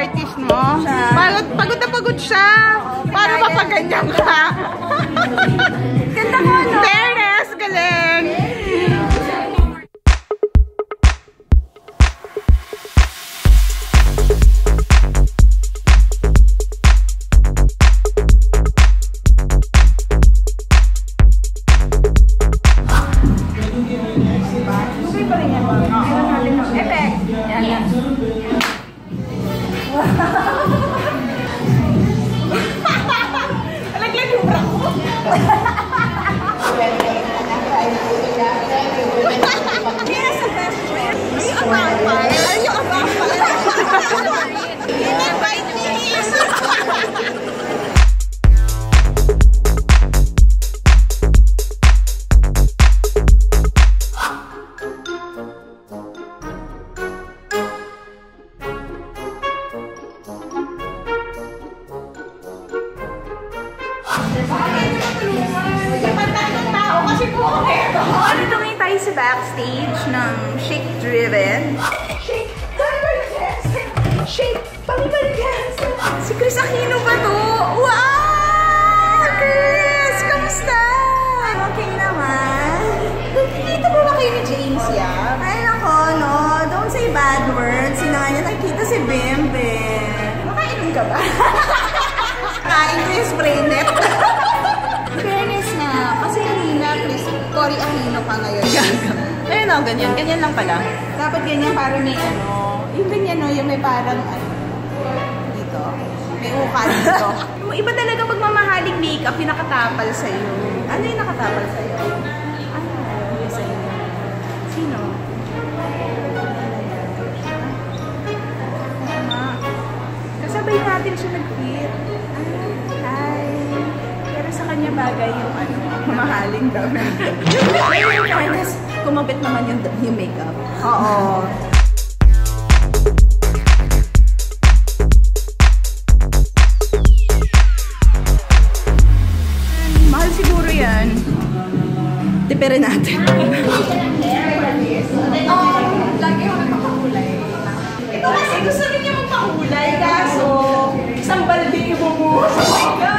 artist, no? Parang pagod na pagod siya. Para mapaganyan ka. Ganda ko, no? Fairness, galing. Sa backstage ng Chic Driven. Chic! Paribargas! Chic! Paribargas! Si Chris Aquino ba to? Wow! Chris! Kamusta? I'm okay naman. Nakikita mo ba kayo ni James, yeah? Ay, nako, no. Don't say bad words. Sinahan niya, nakikita si Bimbe. Makainom ka ba? Kain ko yung spray net. Cory Aquino pa ngayon. Ayun o, ganyan. Ganyan lang pala. Dapat ganyan para may ano. Yung ganyan o, yung may parang ano. Dito. May uka dito. Yung iba talaga pag mamahaling makeup, yung nakatapal sa'yo. Ano yung nakatapal sa'yo? Ano yung sa'yo? Sino? Kasabay natin siya nag-fit. Hi. Pero sa kanya bagay yung ano. Mamahaling daw. Kumabit naman yung makeup. Oo. Mahal siguro yan. Tipere natin. Lagi ako nagpapakulay. Ito kasi gusto rin niya magpakulay. Kaso, isang balde ibubuhos. Oh my God!